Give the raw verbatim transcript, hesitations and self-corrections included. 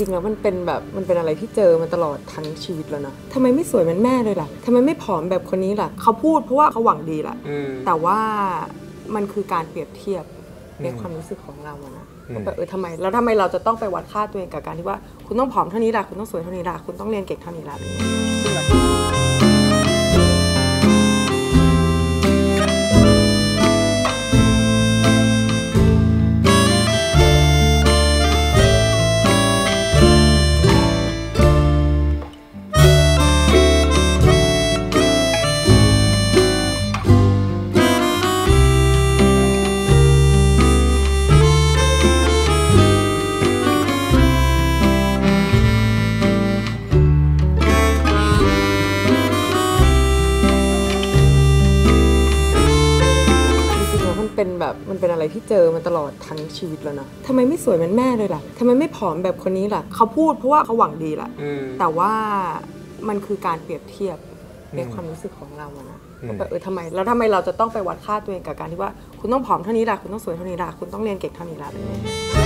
ริงๆแล้วมันเป็นแบบมันเป็นอะไรที่เจอมาตลอดทั้งชีวิตแล้วนะทำไมไม่สวยเหมือนแม่เลยล่ะทำไมไม่ผอมแบบคนนี้ล่ะเขาพูดเพราะว่าเขาหวังดีแหละแต่ว่ามันคือการเปรียบเทียบในความรู้สึกของเราอะนะแบบเออทำไมแล้วทำไมเราจะต้องไปวัดค่าตัวเองกับการที่ว่าคุณต้องผอมเท่านี้ล่ะคุณต้องสวยเท่านี้ล่ะคุณต้องเรียนเก่งเท่านี้ล่ะแบบมันเป็นอะไรที่เจอมาตลอดทั้งชีวิตแล้วนะทำไมไม่สวยเหมือนแม่เลยล่ะทำไมไม่ผอมแบบคนนี้ล่ะเขาพูดเพราะว่าเขาหวังดีแหละแต่ว่ามันคือการเปรียบเทียบในความรู้สึกของเราอะนะแบบเออทำไมแล้วทำไมเราจะต้องไปวัดค่าตัวเองกับการที่ว่าคุณต้องผอมเท่านี้ล่ะคุณต้องสวยเท่านี้ล่ะคุณต้องเรียนเก่งเท่านี้ล่ะ